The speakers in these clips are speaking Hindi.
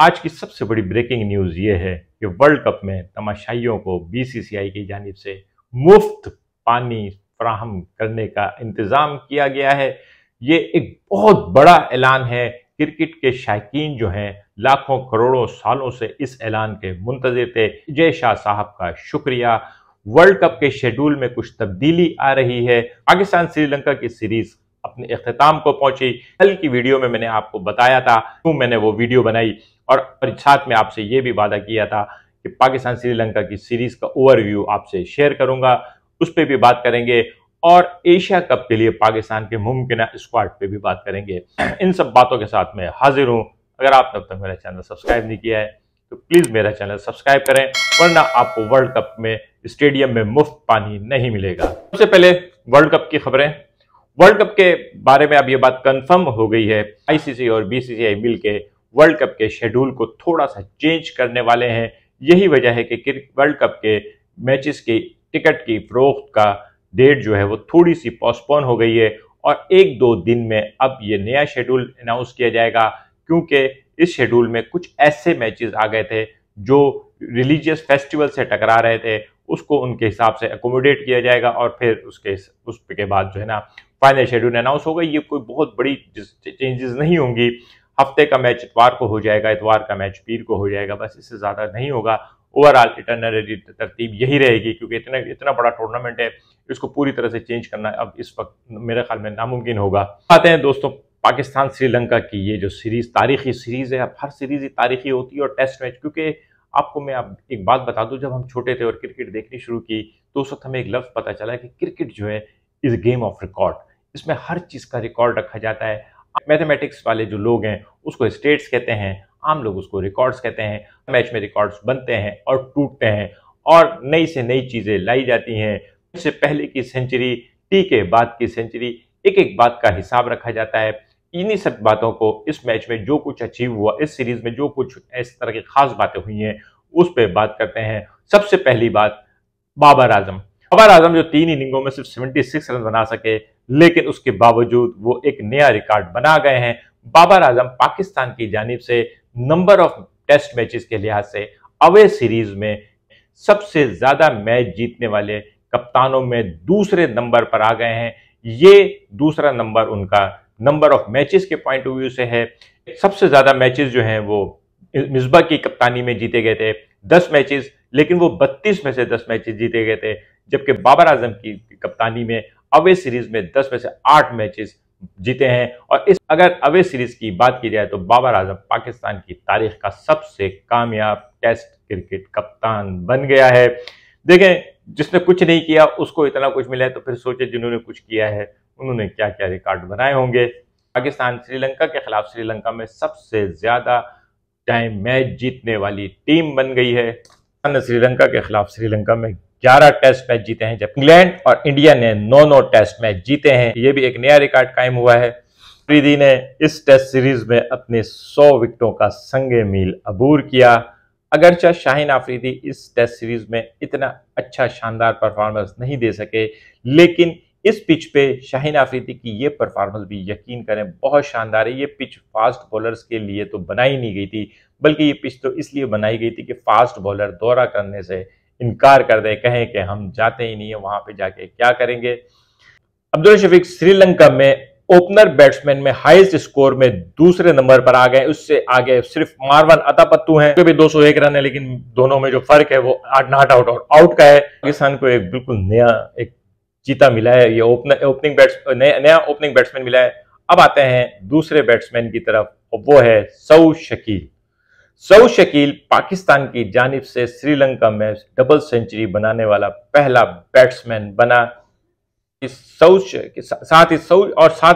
आज की सबसे बड़ी ब्रेकिंग न्यूज़ ये है कि वर्ल्ड कप में तमाशाइयों को बीसीसीआई की जानिब से मुफ्त पानी फराहम करने का इंतज़ाम किया गया है। ये एक बहुत बड़ा ऐलान है। क्रिकेट के शायकीन जो हैं लाखों करोड़ों सालों से इस ऐलान के मुंतज़िर थे। जय शाह साहब का शुक्रिया। वर्ल्ड कप के शेड्यूल में कुछ तब्दीली आ रही है। पाकिस्तान श्रीलंका की सीरीज़ अपने इख्तिताम को पहुंची। कल की वीडियो में मैंने आपको बताया था, तो मैंने वो वीडियो बनाई और साथ में आपसे ये भी वादा किया था कि पाकिस्तान श्रीलंका की सीरीज का ओवरव्यू आपसे शेयर करूंगा, उस पर भी बात करेंगे और एशिया कप के लिए पाकिस्तान के मुमकिन स्क्वाड पे भी बात करेंगे। इन सब बातों के साथ मैं हाजिर हूं। अगर आप तब तक मेरा चैनल सब्सक्राइब नहीं किया है तो प्लीज मेरा चैनल सब्सक्राइब करें, वरना आपको वर्ल्ड कप में स्टेडियम में मुफ्त पानी नहीं मिलेगा। सबसे पहले वर्ल्ड कप की खबरें। वर्ल्ड कप के बारे में अब ये बात कंफर्म हो गई है, आईसीसी और बीसीसीआई मिलके वर्ल्ड कप के शेड्यूल को थोड़ा सा चेंज करने वाले हैं। यही वजह है कि वर्ल्ड कप के मैचेस की टिकट की फरोख्त का डेट जो है वो थोड़ी सी पोस्टपोन हो गई है और एक दो दिन में अब ये नया शेड्यूल अनाउंस किया जाएगा, क्योंकि इस शेड्यूल में कुछ ऐसे मैचेस आ गए थे जो रिलीजियस फेस्टिवल से टकरा रहे थे, उसको उनके हिसाब से एकोमोडेट किया जाएगा और फिर उसके बाद जो है ना फाइनल शेड्यूल अनाउंस होगा। ये कोई बहुत बड़ी चेंजेस नहीं होंगी। हफ्ते का मैच इतवार को हो जाएगा, इतवार का मैच पीर को हो जाएगा, बस इससे ज़्यादा नहीं होगा। ओवरऑल इटर्नरी तरतीब यही रहेगी, क्योंकि इतना बड़ा टूर्नामेंट है, इसको पूरी तरह से चेंज करना अब इस वक्त मेरे ख्याल में नामुमकिन होगा। आते हैं दोस्तों पाकिस्तान श्रीलंका की ये जो सीरीज़ तारीखी सीरीज़ है। अब हर सीरीज़ ही तारीखी होती है और टेस्ट मैच, क्योंकि आपको मैं अब एक बात बता दूं, जब हम छोटे थे और क्रिकेट देखनी शुरू की तो उस वक्त हमें एक लफ्ज़ पता चला कि क्रिकेट जो है इज़ गेम ऑफ रिकॉर्ड, इसमें हर चीज़ का रिकॉर्ड रखा जाता है। मैथमेटिक्स वाले जो लोग हैं उसको स्टेट्स कहते हैं, आम लोग उसको रिकॉर्ड्स कहते हैं। मैच में रिकॉर्ड्स बनते हैं और टूटते हैं और नई से नई चीज़ें लाई जाती हैं। इससे पहले की सेंचुरी, टी के बाद की सेंचुरी, एक एक बात का हिसाब रखा जाता है। इन्हीं सब बातों को इस मैच में जो कुछ अचीव हुआ, इस सीरीज़ में जो कुछ इस तरह की खास बातें हुई हैं उस पर बात करते हैं। सबसे पहली बात, बाबर आजम जो 3 इनिंगों में सिर्फ 76 रन बना सके, लेकिन उसके बावजूद वो एक नया रिकॉर्ड बना गए हैं। बाबर आजम पाकिस्तान की जानिब से नंबर ऑफ टेस्ट मैचेस के लिहाज से अवे सीरीज में सबसे ज़्यादा मैच जीतने वाले कप्तानों में दूसरे नंबर पर आ गए हैं। ये दूसरा नंबर उनका नंबर ऑफ मैचेस के पॉइंट ऑफ व्यू से है। सबसे ज़्यादा मैचेस जो हैं वो मिस्बाह की कप्तानी में जीते गए थे 10 मैचेस, लेकिन वो 32 में से 10 मैचेस जीते गए थे, जबकि बाबर आजम की कप्तानी में अवे सीरीज़ में 10 में से 8 मैचेस जीते हैं। और इस अगर अवे सीरीज़ की बात की जाए तो बाबर आजम पाकिस्तान की तारीख का सबसे कामयाब टेस्ट क्रिकेट कप्तान बन गया है। देखें, जिसने कुछ नहीं किया उसको इतना कुछ मिला है, तो फिर सोचे जिन्होंने कुछ किया है उन्होंने क्या क्या रिकॉर्ड बनाए होंगे। पाकिस्तान श्रीलंका के खिलाफ श्रीलंका में सबसे ज़्यादा टाइम मैच जीतने वाली टीम बन गई है। पाकिस्तान ने श्रीलंका के खिलाफ श्रीलंका में 11 टेस्ट मैच जीते हैं, जब इंग्लैंड और इंडिया ने 9-9 टेस्ट मैच जीते हैं। ये भी एक नया रिकॉर्ड कायम हुआ है। फरीदी ने इस टेस्ट सीरीज में अपने 100 विकेटों का संगे मील अबूर किया। अगरचे शाहीन अफरीदी इस टेस्ट सीरीज में इतना अच्छा शानदार परफॉर्मेंस नहीं दे सके, लेकिन इस पिच पे शाहीन अफरीदी की ये परफॉर्मेंस भी यकीन करें बहुत शानदार है। ये पिच फास्ट बॉलर्स के लिए तो बनाई नहीं गई थी, बल्कि ये पिच तो इसलिए बनाई गई थी कि फास्ट बॉलर दौरा करने से इनकार कर दें, कहें कि हम जाते ही नहीं है, वहां पे जाके क्या करेंगे। अब्दुल शफीक श्रीलंका में ओपनर बैट्समैन में हाईएस्ट स्कोर में दूसरे नंबर पर आ गए, उससे आगे सिर्फ मारव अतापत्तू हैं, उनके भी 201 रन है, लेकिन दोनों में जो फर्क है वो नॉट आउट और आउट का है। पाकिस्तान को एक बिल्कुल नया एक चीता मिला है, ये नया ओपनिंग बैट्समैन मिला है। अब आते हैं दूसरे बैट्समैन की तरफ, वो है सऊद शकील। सऊद शकील पाकिस्तान की जानिब से श्रीलंका में डबल सेंचुरी बनाने वाला पहला बैट्समैन बना। साथ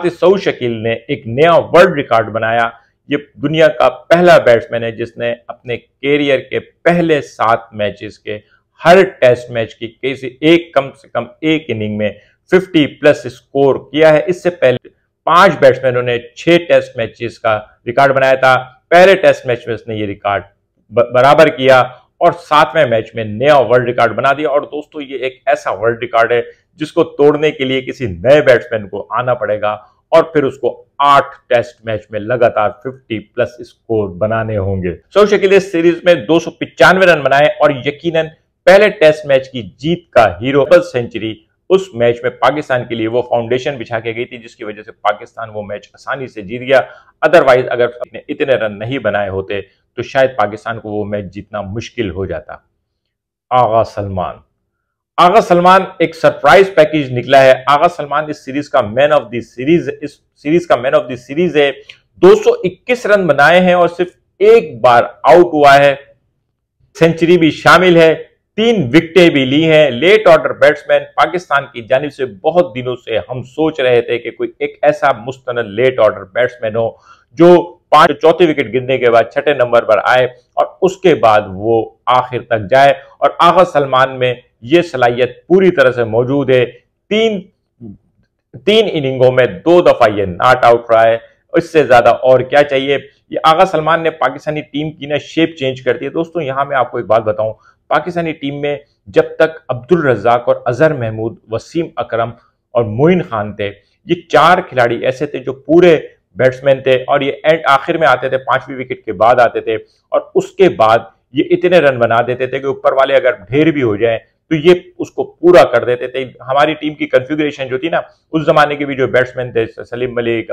ही सऊद शकील ने एक नया वर्ल्ड रिकॉर्ड बनाया। ये दुनिया का पहला बैट्समैन है जिसने अपने कैरियर के पहले 7 मैचेस के हर टेस्ट मैच की किसी एक कम से कम एक इनिंग में 50+ स्कोर किया है। इससे पहले 5 बैट्समैनों ने 6 टेस्ट मैचेस का रिकॉर्ड बनाया था। पहले टेस्ट मैच में उसने ये रिकॉर्ड बराबर किया और 7वें मैच में नया वर्ल्ड रिकॉर्ड बना दिया। और दोस्तों ये एक ऐसा वर्ल्ड रिकॉर्ड है जिसको तोड़ने के लिए किसी नए बैट्समैन को आना पड़ेगा और फिर उसको 8 टेस्ट मैच में लगातार 50 प्लस स्कोर बनाने होंगे। सऊद शकील इस सीरीज में 295 रन बनाए और यकीनन पहले टेस्ट मैच की जीत का हीरो। डबल सेंचुरी उस मैच में पाकिस्तान के लिए वो फाउंडेशन बिछा के गई थी जिसकी वजह से पाकिस्तान वो मैच आसानी से जीत गया। अदरवाइज अगर इतने रन नहीं बनाए होते तो शायद पाकिस्तान को वो मैच जीतना मुश्किल हो जाता। आगा सलमान एक सरप्राइज पैकेज निकला है। आगा सलमान इस सीरीज का मैन ऑफ द सीरीज है। 221 रन बनाए हैं और सिर्फ एक बार आउट हुआ है। सेंचुरी भी शामिल है, 3 विकेटें भी ली हैं। लेट ऑर्डर बैट्समैन पाकिस्तान की जानिब से बहुत दिनों से हम सोच रहे थे कि कोई एक ऐसा मुस्तनद लेट ऑर्डर बैट्समैन हो जो चौथी विकेट गिरने के बाद 6 नंबर पर आए और उसके बाद वो आखिर तक जाए, और आगा सलमान में ये सलाहियत पूरी तरह से मौजूद है। तीन इनिंगों में 2 दफा ये नॉट आउट रहा है, इससे ज्यादा और क्या चाहिए। ये आगा सलमान ने पाकिस्तानी टीम की ना शेप चेंज कर दी है। दोस्तों यहां मैं आपको एक बात बताऊं, पाकिस्तानी टीम में जब तक अब्दुल रजाक और अज़हर महमूद, वसीम अकरम और मोइन खान थे, ये 4 खिलाड़ी ऐसे थे जो पूरे बैट्समैन थे और ये एंड आखिर में आते थे, 5वीं विकेट के बाद आते थे और उसके बाद ये इतने रन बना देते थे कि ऊपर वाले अगर ढेर भी हो जाए तो ये उसको पूरा कर देते थे। हमारी टीम की कॉन्फ़िगरेशन जो थी ना, उस जमाने के भी जो बैट्समैन थे सलीम मलिक,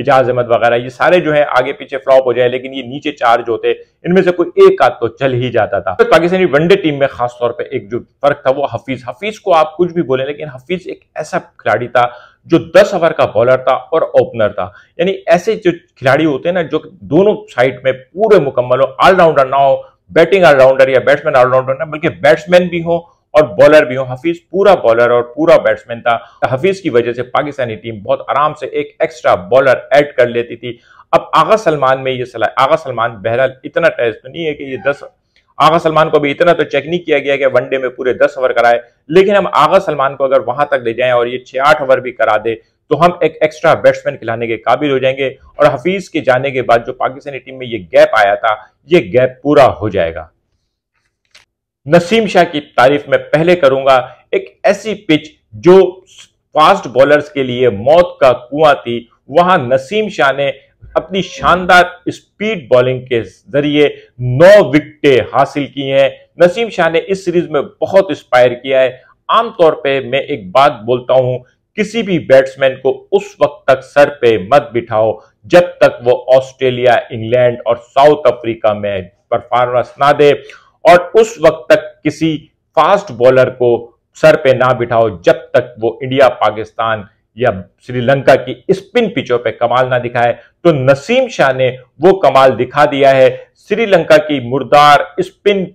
इजाज़ अहमद वगैरह, ये सारे जो है आगे पीछे फ्लॉप हो जाए, लेकिन ये नीचे 4 जो थे इनमें से कोई एक आध तो चल ही जाता था। तो पाकिस्तानी वनडे टीम में खास तौर पे एक जो फर्क था वो हफीज को आप कुछ भी बोले, लेकिन हफीज एक ऐसा खिलाड़ी था जो 10 ओवर का बॉलर था और ओपनर था। यानी ऐसे जो खिलाड़ी होते हैं ना जो दोनों साइड में पूरे मुकम्मल हो, ऑलराउंडर ना हो, बैटिंग ऑलराउंडर या बैट्समैन ऑलराउंडर ना, बल्कि बैट्समैन भी हो और बॉलर भी हो। हफीज पूरा बॉलर और पूरा बैट्समैन था। हफीज की वजह से पाकिस्तानी टीम बहुत आराम से एक एक्स्ट्रा बॉलर ऐड कर लेती थी। अब आगा सलमान बहरहाल इतना टेस्ट तो नहीं है कि ये 10, आगा सलमान को भी इतना तो चेक नहीं किया गया कि वनडे में पूरे 10 ओवर कराए, लेकिन हम आगा सलमान को अगर वहां तक ले जाएं और ये 6-8 ओवर भी करा दे तो हम एक एक्स्ट्रा बैट्समैन खिलाने के काबिल हो जाएंगे और हफीज के जाने के बाद जो पाकिस्तानी टीम में ये गैप आया था, ये गैप पूरा हो जाएगा। नसीम शाह की तारीफ मैं पहले करूंगा। एक ऐसी पिच जो फास्ट बॉलर्स के लिए मौत का कुआं थी, वहां नसीम शाह ने अपनी शानदार स्पीड बॉलिंग के जरिए 9 विकेटें हासिल की हैं। नसीम शाह ने इस सीरीज में बहुत इंस्पायर किया है। आमतौर पे मैं एक बात बोलता हूं, किसी भी बैट्समैन को उस वक्त तक सर पे मत बिठाओ जब तक वो ऑस्ट्रेलिया, इंग्लैंड और साउथ अफ्रीका में परफॉर्मेंस ना दे, और उस वक्त तक किसी फास्ट बॉलर को सर पे ना बिठाओ जब तक वो इंडिया, पाकिस्तान या श्रीलंका की स्पिन पिचों पे कमाल ना दिखाए। तो नसीम शाह ने वो कमाल दिखा दिया है। श्रीलंका की मुर्दार स्पिन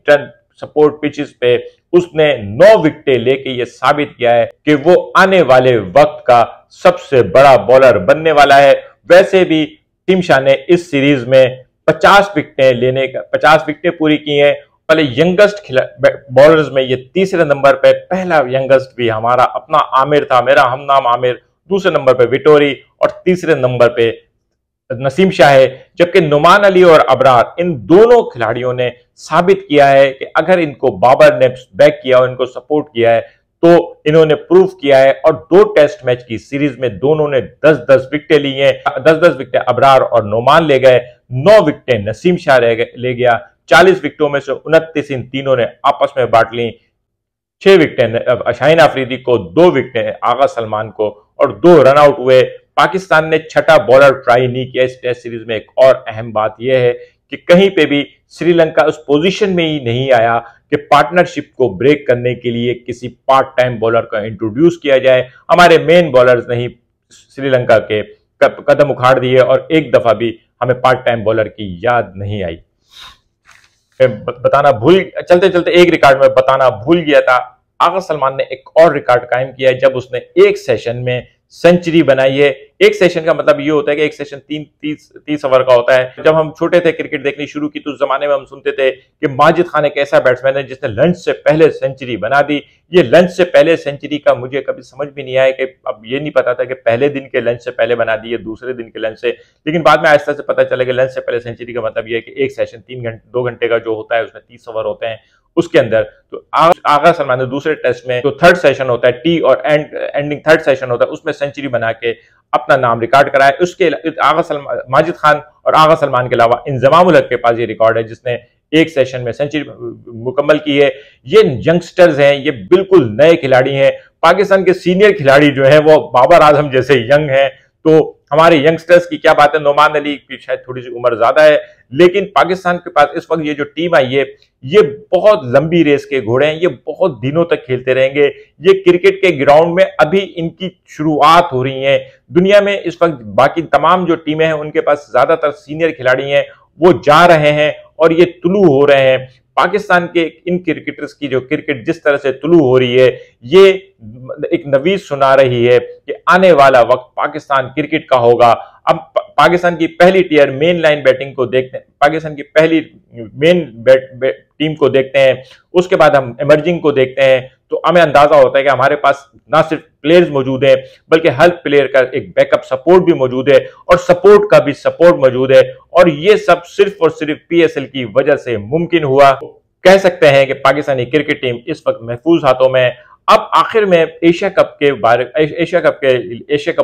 सपोर्ट पिचेस पे उसने 9 विकेटें लेके ये साबित किया है कि वो आने वाले वक्त का सबसे बड़ा बॉलर बनने वाला है। वैसे भी नसीम शाह ने इस सीरीज में 50 विकेटें पूरी की हैं। पहले यंगेस्ट बॉलर्स में ये 3रे नंबर पे, पहला यंगेस्ट भी हमारा अपना आमिर था, मेरा हम नाम आमिर, दूसरे नंबर पे विटोरी और 3रे नंबर पे नसीम शाह है। जबकि नोमान अली और अबरार, इन दोनों खिलाड़ियों ने साबित किया है कि अगर इनको बाबर ने बैक किया और इनको सपोर्ट किया है तो इन्होंने प्रूव किया है। और 2 टेस्ट मैच की सीरीज में दोनों ने 10-10 विकेटें ली हैं। 10-10 विकेटें अबरार और नोमान ले गए, 9 विकेटें नसीम शाह ले गया। 40 विकेटों में से 29 इन तीनों ने आपस में बांट ली। 6 विकेटें शाहीन अफरीदी को, 2 विकेटें आगा सलमान को और 2 रन आउट हुए। पाकिस्तान ने 6ठा बॉलर ट्राई नहीं किया इस टेस्ट सीरीज में। एक और अहम बात यह है कि कहीं पे भी श्रीलंका उस पोजीशन में ही नहीं आया कि पार्टनरशिप को ब्रेक करने के लिए किसी पार्ट टाइम बॉलर को इंट्रोड्यूस किया जाए। हमारे मेन बॉलर्स नहीं श्रीलंका के कदम उखाड़ दिए और एक दफा भी हमें पार्ट टाइम बॉलर की याद नहीं आई। चलते चलते एक रिकॉर्ड में बताना भूल गया था, आगा सलमान ने एक और रिकॉर्ड कायम किया है जब उसने एक सेशन में सेंचुरी बनाई है। एक सेशन का मतलब ये होता है कि एक सेशन 30 ओवर का होता है। जब हम छोटे थे, क्रिकेट देखनी शुरू की, तो उस जमाने में हम सुनते थे कि माजिद खान एक ऐसा बैट्समैन है जिसने लंच से पहले सेंचुरी बना दी। ये लंच से पहले सेंचुरी का मुझे कभी समझ भी नहीं आया कि अब ये नहीं पता था कि पहले दिन के लंच से पहले बना दी या दूसरे दिन के लंच से, लेकिन बाद में आहिस्ता से पता चला कि लंच से पहले सेंचुरी का मतलब यह है कि एक सेशन 2 घंटे का जो होता है उसमें 30 ओवर होते हैं उसके अंदर तो आगा सलमान ने दूसरे टेस्ट में जो तो थर्ड सेशन होता है टी और एंडिंग थर्ड सेशन होता है उसमें सेंचुरी बना के अपना नाम रिकॉर्ड कराया। उसके आगा सलमान, माजिद खान और आगा सलमान के अलावा इंजमामुल हक के पास ये रिकॉर्ड है जिसने एक सेशन में सेंचुरी मुकम्मल की है। ये यंगस्टर्स हैं, ये बिल्कुल नए खिलाड़ी हैं। पाकिस्तान के सीनियर खिलाड़ी जो है वो बाबर आजम जैसे यंग हैं, तो हमारे यंगस्टर्स की क्या बात है। नोमान अली की शायद थोड़ी सी उम्र ज्यादा है, लेकिन पाकिस्तान के पास इस वक्त ये जो टीम आई है ये बहुत लंबी रेस के घोड़े हैं, ये बहुत दिनों तक खेलते रहेंगे। ये क्रिकेट के ग्राउंड में अभी इनकी शुरुआत हो रही है। दुनिया में इस वक्त बाकी तमाम जो टीमें हैं उनके पास ज्यादातर सीनियर खिलाड़ी हैं, वो जा रहे हैं और ये तुलू हो रहे हैं। पाकिस्तान के इन क्रिकेटर्स की जो क्रिकेट जिस तरह से तुलू हो रही है ये एक नवीस सुना रही है कि आने वाला वक्त पाकिस्तान क्रिकेट का होगा। अब पाकिस्तान की पहली टीम मेन लाइन बैटिंग को देखते हैं, पाकिस्तान की पहली मेन टीम को देखते हैं, उसके बाद हम इमर्जिंग को देखते हैं, तो हमें अंदाजा होता है कि हमारे पास ना सिर्फ प्लेयर्स मौजूद हैं बल्कि हर प्लेयर का एक बैकअप सपोर्ट भी मौजूद है और सपोर्ट का भी सपोर्ट मौजूद है। और ये सब सिर्फ और सिर्फ PSL की वजह से मुमकिन हुआ। कह सकते हैं कि पाकिस्तानी क्रिकेट टीम इस वक्त महफूज हाथों में। अब आखिर में एशिया कप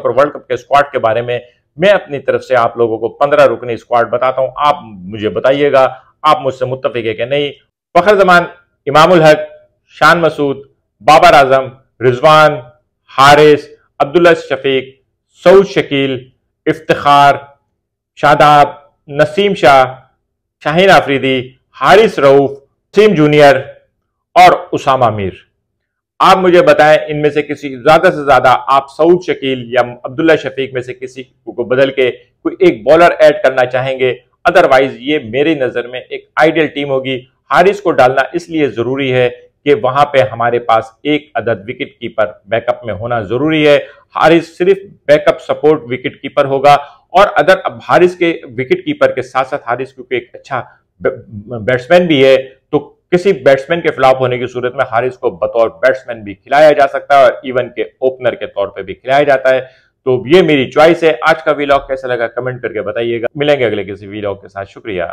और वर्ल्ड कप के स्क्वाड के बारे में मैं अपनी तरफ से आप लोगों को 15 रुकनी स्क्वाड बताता हूं, आप मुझे बताइएगा आप मुझसे मुत्तफिक है कि नहीं। फखर जमान, इमामुल हक, शान मसूद, बाबर आजम, रिजवान, हारिस, अब्दुल शफीक, सऊद शकील, इफ्तिखार, शादाब, नसीम शाह, शाहीन अफरीदी, हारिस रऊफ, सीम जूनियर और उसामा मीर। आप मुझे बताएं इनमें से किसी ज्यादा से ज्यादा आप सऊद शकील या अब्दुल्ला शफीक में से किसी को बदल के कोई एक बॉलर ऐड करना चाहेंगे, अदरवाइज ये मेरी नजर में एक आइडियल टीम होगी। हारिस को डालना इसलिए जरूरी है कि वहां पे हमारे पास एक अदद विकेट कीपर बैकअप में होना जरूरी है। हारिस सिर्फ बैकअप सपोर्ट विकेट कीपर होगा और अदर अब हारिस के विकेट कीपर के साथ साथ हारिस क्योंकि एक अच्छा बैट्समैन भी है तो किसी बैट्समैन के खिलाफ होने की सूरत में हारिस को बतौर बैट्समैन भी खिलाया जा सकता है और इवन के ओपनर के तौर पे भी खिलाया जाता है। तो ये मेरी चॉइस है। आज का वीलॉग कैसा लगा कमेंट करके बताइएगा। मिलेंगे अगले किसी वीलॉग के साथ। शुक्रिया।